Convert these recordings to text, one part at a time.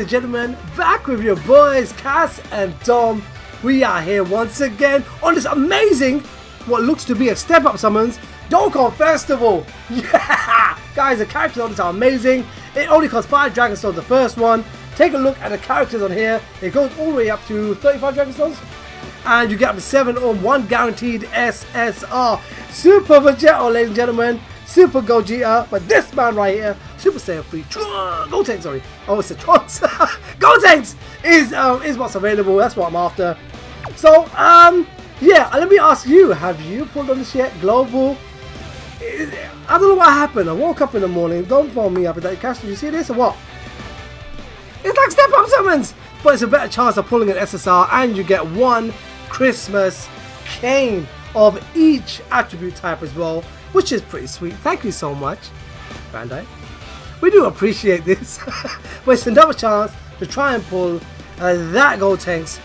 and gentlemen, back with your boys Kas and Dom. We are here once again on this amazing, what looks to be a step-up summons, Dokkan Festival. Yeah! Guys, the characters on this are amazing. It only costs 5 Dragon Stones, the first one. Take a look at the characters on here. It goes all the way up to 35 Dragon Stones. And you get up to 7 on 1 guaranteed SSR. Super Vegeta, ladies and gentlemen. Super Gogeta, but this man right here, Super Saiyan 3 Gotenks, sorry, oh it's a Trunks, Gotenks is what's available. That's what I'm after. So yeah, let me ask you, have you pulled on this yet? Global? I don't know what happened. I woke up in the morning. Don't phone me up with that. Cash, did you see this or what? It's like step up summons, but it's a better chance of pulling an SSR, and you get one Christmas cane of each attribute type as well, which is pretty sweet. Thank you so much, Bandai. We do appreciate this. But it's another chance to try and pull that Gotenks.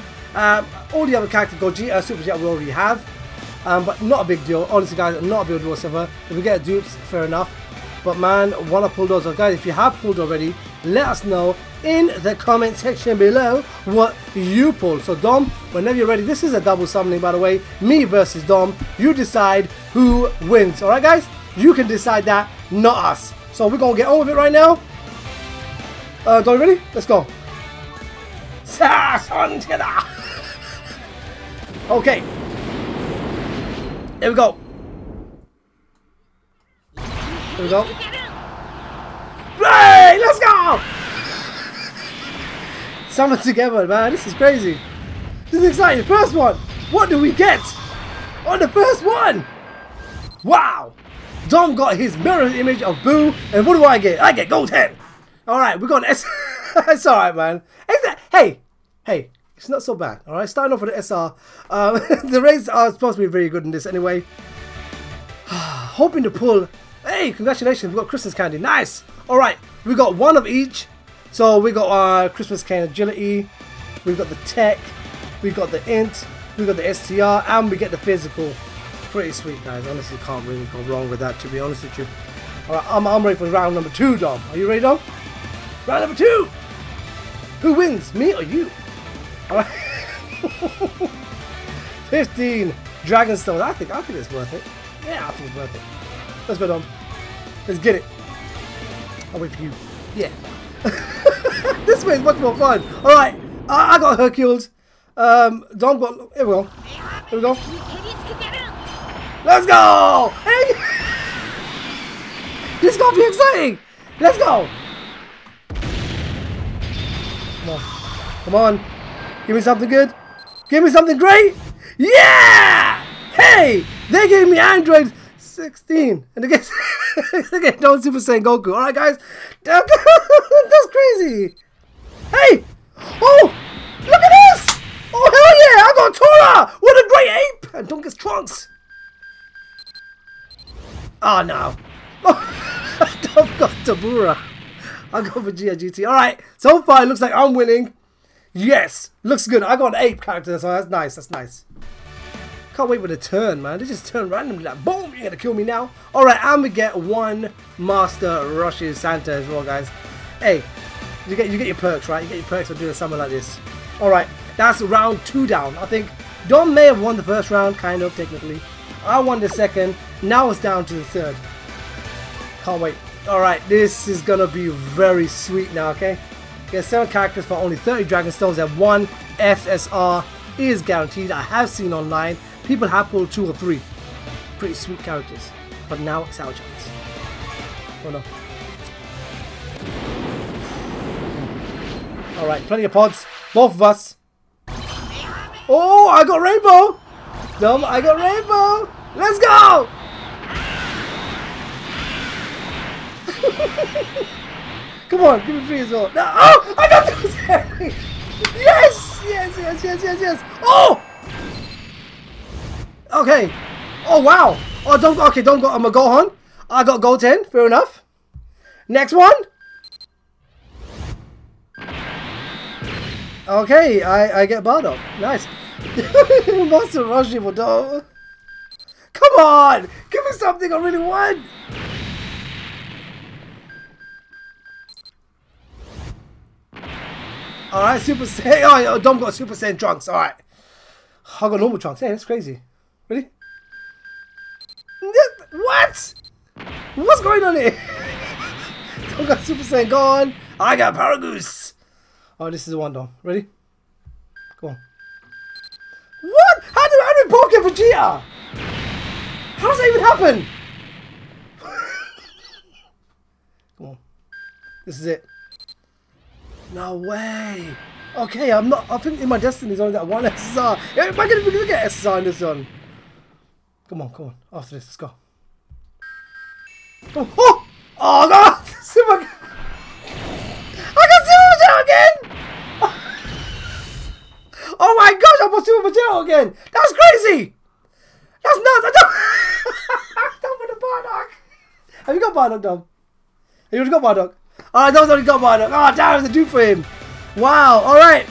All the other characters, Gogeta, Super Vegeta, we already have. But not a big deal. Honestly, guys, not a big deal whatsoever. If we get dupes, fair enough. But man, wanna pull those. So guys, if you have pulled already, let us know in the comment section below what you pulled. So Dom, whenever you're ready, this is a double summoning, by the way, me versus Dom. You decide who wins. Alright guys, you can decide that, not us. So we're gonna get on with it right now. Dom, you ready? Let's go. Okay, here we go. Here we go. Hey, let's go! Summon together, man. This is crazy. This is exciting. First one. What do we get on the first one? Wow. Dom got his mirror image of Boo, and what do I get? I get Goten. All right, we got an S. It's all right, man. Hey, it's not so bad. All right, starting off with an SR. The rates are supposed to be very good in this anyway. Hoping to pull. Hey, congratulations, we got Christmas candy. Nice. All right, we got one of each. So we got our Christmas cane agility, we've got the tech, we got the int, we got the STR, and we get the physical. Pretty sweet, guys. Honestly, can't really go wrong with that, to be honest with you. All right, I'm ready for round number 2, Dom. Are you ready, Dom? Round number 2. Who wins, me or you? All right. 15 Dragon Stones. I think it's worth it. Yeah, I think it's worth it. Let's go, Dom. Let's get it. I'll wait for you. Yeah. This way is much more fun. Alright, I got Hercules. Dom got... Here we go. Here we go. Let's go! Hey! This is going to be exciting! Let's go! Come on. Come on. Give me something good. Give me something great! Yeah! Hey! They gave me Androids 16. And again, no Super Saiyan Goku. Alright, guys. That's crazy. Hey! Oh! Look at this! Oh, hell yeah! I got Tora with a great ape! And Duncan's Trunks. Oh, no. I've got Tabura. I got Vegeta GT. Alright, so far it looks like I'm winning. Yes, looks good. I got an ape character, so that's nice. That's nice. Can't wait for the turn, man. They just turn randomly like boom, you're gonna kill me now. Alright, and we get one Master Rushes Santa as well, guys. Hey, you get your perks, right? You get your perks for doing something like this. Alright, that's round 2 down. I think Dom may have won the first round, kind of technically. I won the second, now it's down to the third. Can't wait. Alright, this is gonna be very sweet now, okay? Get 7 characters for only 30 Dragon Stones and 1 SSR is guaranteed. I have seen online people have pulled 2 or 3 pretty sweet characters, but now it's our chance. Oh no! All right, plenty of pods, both of us. Oh, I got rainbow. Dumb, I got rainbow. Let's go! Come on, give me 3 as well. No, oh, I got 2. Yes, yes, yes, yes, yes, yes. Oh. Okay. Oh wow. Oh don't. Okay, don't go. I'm a Gohan. I got Goten. Fair enough. Next one. Okay, I get Bardock. Nice. Master Roshi for Dom. Come on, give me something I really want. Alright, Super Saiyan. Oh, Dom got Super Saiyan Trunks. Alright. I got normal Trunks. Hey, that's crazy. Really? What? What's going on here? Dom got Super Saiyan gone. I got Paragus. Oh, this is the one, Dom. Ready? Come on. What? How did Paul get Vegeta? How does that even happen? Come on. This is it. No way. Okay, I'm not. I think in my destiny is only that one SSR. Am I going to get SSR in this one? Come on, come on. After this, let's go. Oh, oh, oh God! Super. I got Super Vegeta again. Oh my gosh! I got Super Vegeta again. That's crazy. That's nuts. I don't. I don't want a Bardock. Have you got Bardock, Dom? Have you got Bardock? Oh, Dom's already got Bardock. Oh, damn, it's a do for him. Wow, alright.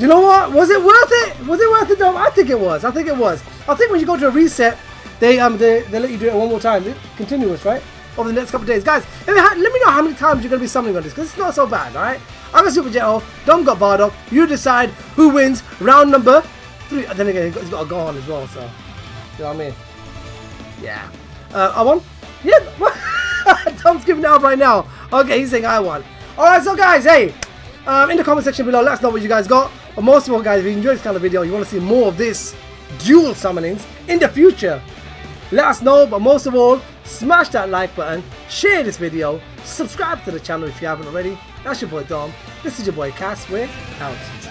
You know what? Was it worth it? Was it worth it, Dom? I think it was. I think it was. I think when you go to a reset, they let you do it one more time. It's continuous, right? Over the next couple of days. Guys, let me know how many times you're going to be summoning on this, because it's not so bad, alright? I got Super Jet-O, Dom got Bardock. You decide who wins round number 3. Then again, he's got a go on as well, so. You know what I mean? Yeah. I won? Yeah. Dom's giving it up right now. Okay, he's saying I won. Alright, so guys, hey. In the comment section below, let us know what you guys got. But most of all, guys, if you enjoyed this kind of video, you want to see more of this dual summonings in the future, let us know. But most of all, smash that like button, share this video, subscribe to the channel if you haven't already. That's your boy Dom. This is your boy Kas. We're out.